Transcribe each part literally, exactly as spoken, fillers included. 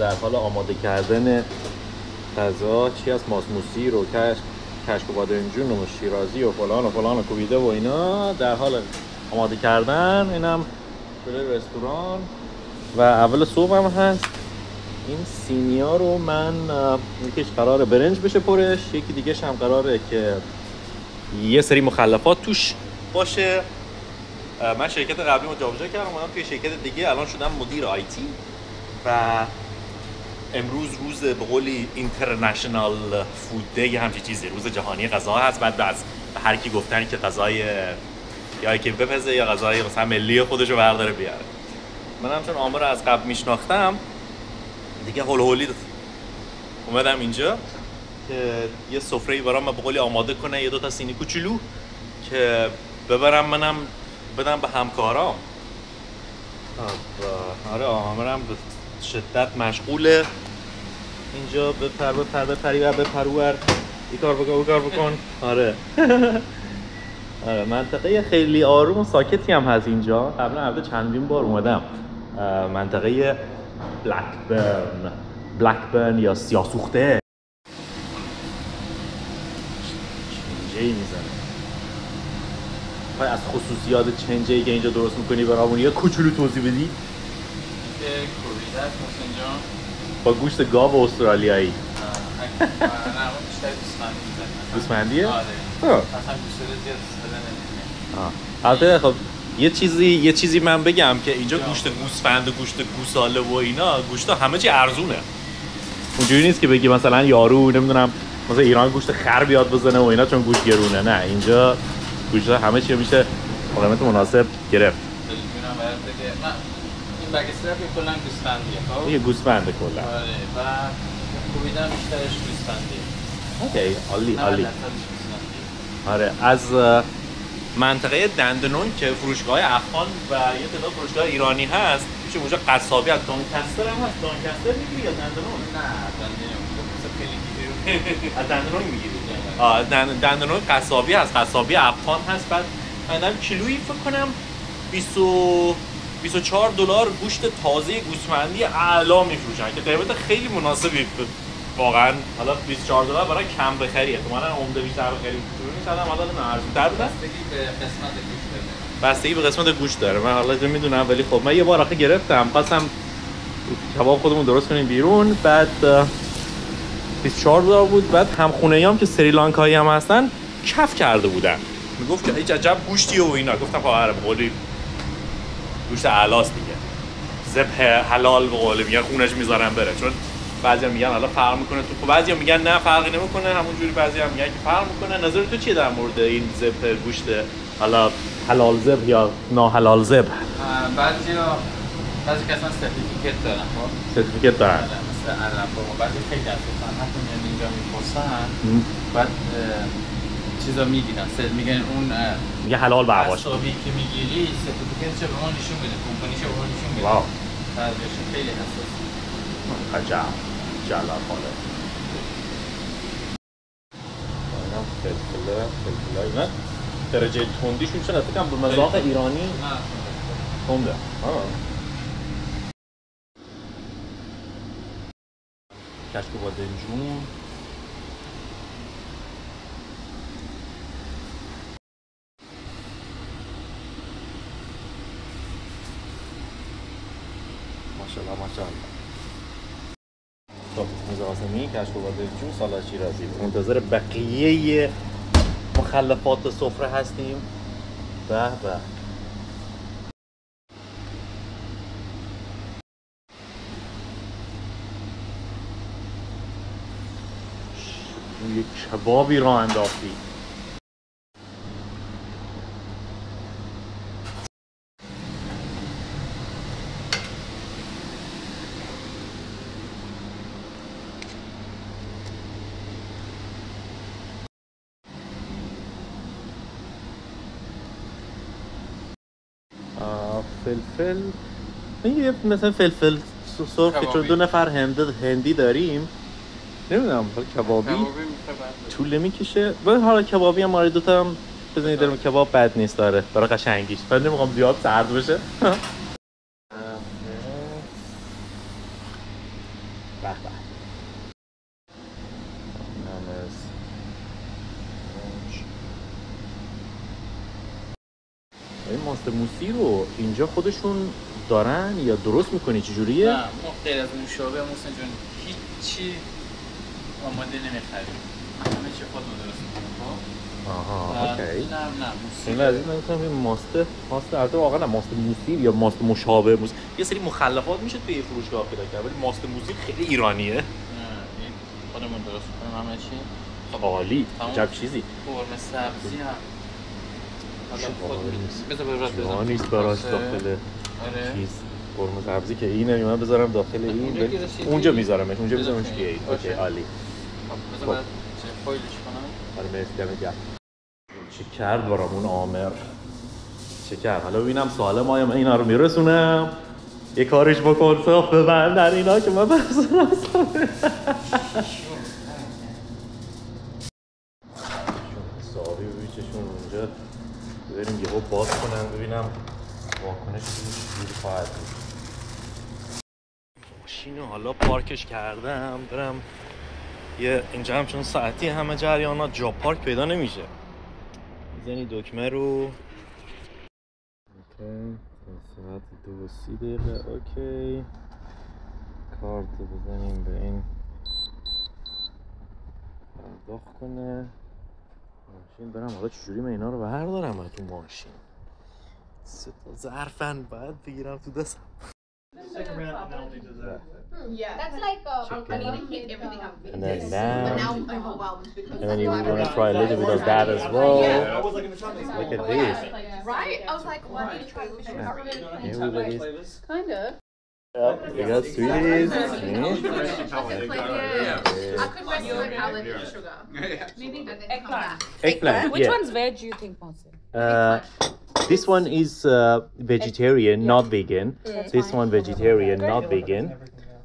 در حال آماده کردن غذا چی از ماسموسی رو کشک کشک و بادمجون و شیرازی و فلان و فلان و کوبیده و اینا در حال آماده کردن. اینم جلوی رستوران و اول صبح هم هست. این سینیا رو من یکیش قراره برنج بشه پرش، یکی دیگه هم قراره که یه سری مخلفات توش باشه. من شرکت قبلی رو جابجا کردم، اومدم توی شرکت دیگه، الان شدم مدیر آیتی و امروز روز به قولی اینترنشنال فود دی، همچین چیزی، روز جهانی غذا هست. بعد از هر کی گفتن که غذای یا که بپزه یا غذای مثلا ملی خودش رو برداره بیاره. منم چون آمار از قبل میشناختم دیگه، هول هولی اومدم اینجا که یه سفره‌ای برام به قولی آماده کنه، یه دو تا سینی کوچولو که ببرم منم بدم به همکارام. آره آمارم شدت مشغوله اینجا، بپر بپر بپری و بپرور، این کار بکن این کار بکن. آره آره منطقه خیلی آروم و ساکتی هم هست اینجا. قبلا البته چندین بار اومدم منطقه بلکبرن بلکبرن یا سیاسوخته. چنجه‌ای میزنه. پای از خصوصیات چنجه‌ای که اینجا درست میکنی برامون یه کوچولو توضیح بدی؟ با گوشت گاو استرالیایی. نه نه گوسفندیه؟ آره. آه. البته خب یه چیزی یه چیزی من بگم که اینجا گوشت گوسفند و گوشت گوساله و اینا، گوشت همه چی ارزونه. اونجوری نیست که بگی مثلا یارو نمیدونم مثلا ایران گوشت خر بیاد بزنه و اینا چون گوشت گرونه. نه، اینجا گوشت همه چی میشه با قیمت مناسب گرفت. دانکستر کلا گوسفندیه، خب یه گوسفند کلا. آره و کوبیدن بیشترش گوسفندیه. اوکی، عالی عالی. آره از منطقه دندنون که فروشگاه افغان و یه تعداد فروشگاه ایرانی هست، میشه اونجا قصابی از دانکستر هم هست. دانکستر میگیری یا دندنون؟ نه دندنون. از دندنون میگیری؟ آه دندنون قصابی هست، قصابی افغان هست. بعد مدام کیلویی فکر کنم بیست و چهار دلار گوشت تازه گوسفندی اعلا میفروشن که قیمت خیلی مناسبی واقعا. حالا بیست و چهار دلار برای کم بخری احتمالاً عمده بیشتر بخری چون الان حالا ارزان‌تر بوده. بستگی به قسمت گوش داره. من حالا تو میدونم، ولی خب من یه بار آخه گرفتم، قسم کباب خودمون درست کنیم بیرون، بعد بیست و چهار دلار بود. بعد هم خونه‌ایام که سریلانکایی هم هستن کف کرده بودن، میگفت که هیچ عجب گوشتی و اینا. گفتم خب آره قولی گوشت اعلاست دیگه، ذبح حلال به قول میگن، خونش میذارن بره. چون بعضیا میگن حالا فرق میکنه تو، بعضیا میگن نه فرقی نمیکنه همونجوری، بعضیا میگن که فرق میکنه. نظر تو چیه در مورد این ذبح گوشت حالا حلال ذبح یا ناحلال ذبح؟ بعضیا بعضی کسان سرتیفیکت دارن، خب سرتیفیکت دارن مثلا عربا، بعضی خیلی اصلا حتی میان اینجا میپرسن، بعد چیزا میگیرن سر میگن اون میگه حلال برواش که میگیری سرتیفیکت چه به ما نشون بده، کمپانی چه به ما نشون بده. واو ترجمه خیلی حساسه. عجب جلال خاله. اینا فلفل فلفل نه درجه تندیشون چقدر کم به مذاق ایرانی تنده. آها کشک و بادمجون. ماشاءالله ماشاءالله. میز آسمی، کشک و بادمجون، سالاد شیرازی. منتظر بقیه مخلفات سفره هستیم. به به. یک کبابی راه انداختی. فلفل یه مثلا فلفل سرخ که چون دو نفر هندی داریم نمیدونم کبابی طول میکشه. ولی حالا کبابی هم آره، دوتا هم بزنید درم کباب بد نیست، داره برای قشنگیش. من نمیخوام زیاد سرد بشه. Bye bye. این ماست موسی رو اینجا خودشون دارن یا درست میکنی چجوریه؟ نه ما غیر از اون شعبه موسی جون هیچی آماده نمیخریم همه چی خودمون درست میکنیم. آها اوکی. نه نه موسی این عزیز نمیتونم این ماسته ماسته البته واقعا نه ماست موسی یا ماست مشابه موسی یه سری مخلفات میشه توی فروشگاه پیدا کرد ولی ماست موسی خیلی ایرانیه. نه خودمون درست میکنیم همه چی. عالی عجب چیزی. قرمه سبزی هم شما نیست براش داخل چیز قرمه سبزی که اینه من بذارم داخل این اونجا میذارمش اونجا میذارمش که این اوکی عالی بذار من فایلش کنم آره مرسی دمت گرم چه کرد برامون عامر چه کرد حالا ببینم سالم آیا من اینا رو میرسونم یه کارش بکن صاف ببند در اینا که من برسونم صافی ببین چشون اونجا بریم یهو باز کنم ببینم واکنش چجوری خواهد بود ماشین رو حالا پارکش کردم برم یه اینجا هم چون ساعتی همه جریانات جا پارک پیدا نمیشه میزنی دکمه رو اوکی ساعت دو و سی دقیقه اوکی کارت رو بزنیم به این پرداخت کنه ماشین برم حالا چجوری من اینا رو بردارم از تو ماشین سه تا ظرفن باید بگیرم تو دستم And then now And then you want to try a little bit of that as well Look at this Right? I was like, why don't you try fish curry? Kind of Yeah, we got sweeties. I could rest my palate in sugar. Maybe then come back. Eggplant. Which one's veg do you think, Monse? This one is uh, vegetarian, not vegan. This one vegetarian, not vegan.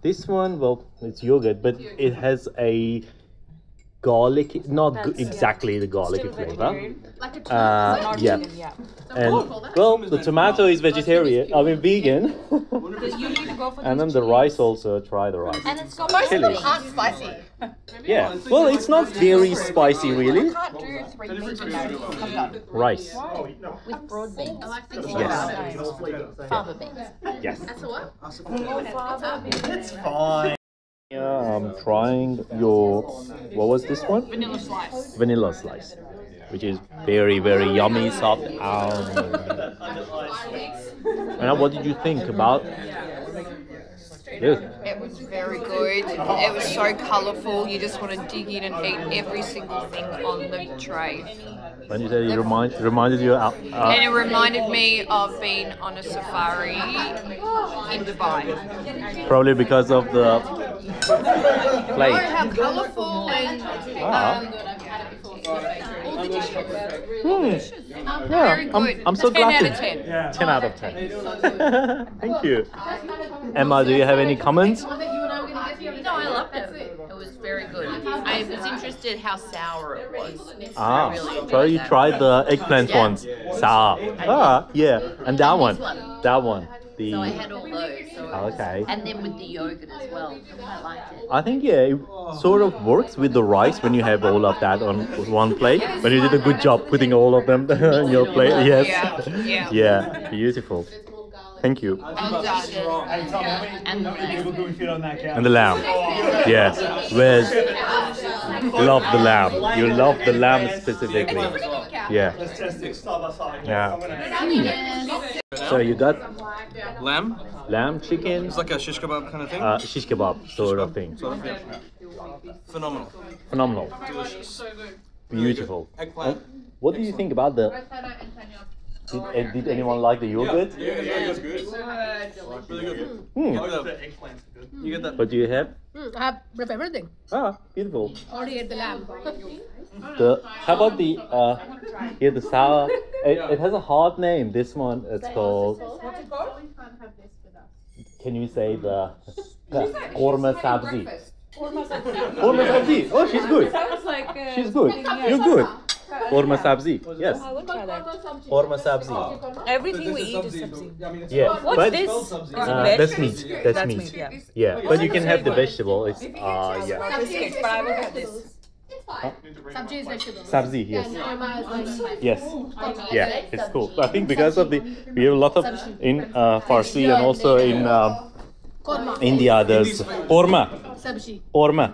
This one, well, it's yogurt, but it has a garlic, not exactly the garlic flavor. Uh, yeah. And well, the tomato is vegetarian. I mean, vegan. And then the rice also. Try the rice. And it's got most of them aren't spicy. Yeah. Well, it's not very spicy, really. I can't do three beans with rice. With broad beans. I like thinking about it. Fava beans. Yes. That's what? It's fine. Yeah, I'm trying your. What was this one? Vanilla slice. Vanilla slice, which is very, very yummy, soft. Um, and what did you think about? This? It was very good. It was so colourful. You just want to dig in and eat every single thing on the tray. When you said it remind, reminded you of... Uh, and it reminded me of being on a safari in Dubai. Probably because of the plate. Oh, how colourful and... Um, all the dishes. All the dishes. Hmm. Yeah, very good. I'm, I'm so glad to... ten out of ten. Yeah. ten out of ten. Thank you. Emma, do you have any comments? No, I loved it. It was very good. I was interested how sour it was. Ah, really so you that. tried the eggplant yeah. ones. Sour. Ah, yeah. And that and one. one. That one. The... So I had all those. So was... Okay. And then with the yogurt as well. I liked it. I think, yeah, it sort of works with the rice when you have all of that on one plate. Yes. But you did a good job putting all of them on your plate. Yes. Yeah. Yeah. yeah. Beautiful. Thank you. And the lamb. Yes. Where's love the lamb. You love the lamb specifically. Yeah. Yeah. So you got lamb? Lamb, chicken. It's like a shish kebab kind of thing. Uh, shish kebab sort of thing. Phenomenal. Phenomenal. Delicious. Beautiful. Eggplant. What do you think about the? Did, did anyone like the yogurt? Yeah, yeah, yeah, it's good. It's really good. Mm. Mm. You get that. What do you have? Mm, I have everything. Ah, beautiful. Already ate the lamb. The, how about the, uh, yeah, the sour? It, it has a hard name, this one. It's called... What's it called? Can you say the... Ghormeh sabzi. Ghormeh sabzi. Oh, she's good. She's good. You're good. Ghormeh sabzi. Yes. Ghormeh sabzi. Everything we eat is sabzi. Yeah. What's this? Uh, that's meat. That's, that's meat. meat. Yeah. yeah. But you can have the vegetable. It's uh yeah. But I will have this. Huh? Sabzi is vegetable. Sabzi, yes. Yes. Yeah, it's cool. So I think because of the, we have a lot of in uh, Farsi and also in uh, India, there's korma. Sabzi. Korma.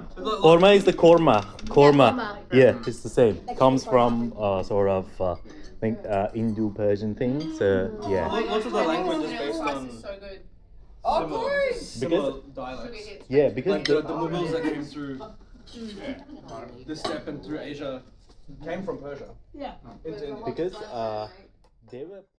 Korma is the korma. Korma. Yeah, it's the same. Comes from uh, sort of, uh, I think, uh, Indo-Persian thing. So, yeah. Most of the language is based on... Of course! Because dialects. Yeah, because... the Mughals that came through... Yeah. This step in through Asia came from Persia. Yeah. Into India. Because uh, they were.